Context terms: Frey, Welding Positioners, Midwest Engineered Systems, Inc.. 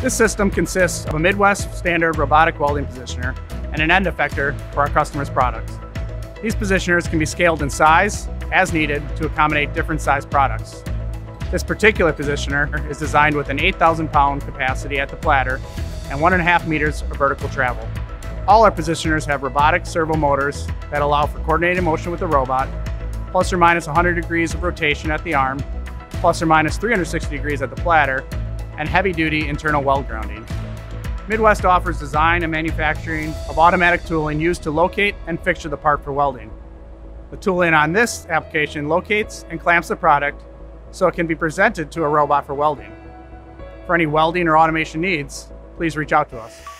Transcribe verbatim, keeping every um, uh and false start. This system consists of a Midwest standard robotic welding positioner and an end effector for our customers' products. These positioners can be scaled in size as needed to accommodate different size products. This particular positioner is designed with an eight thousand pound capacity at the platter and one and a half meters of vertical travel. All our positioners have robotic servo motors that allow for coordinated motion with the robot, plus or minus one hundred degrees of rotation at the arm, plus or minus three hundred sixty degrees at the platter, and heavy-duty internal weld grounding. Midwest offers design and manufacturing of automatic tooling used to locate and fixture the part for welding. The tooling on this application locates and clamps the product so it can be presented to a robot for welding. For any welding or automation needs, please reach out to us.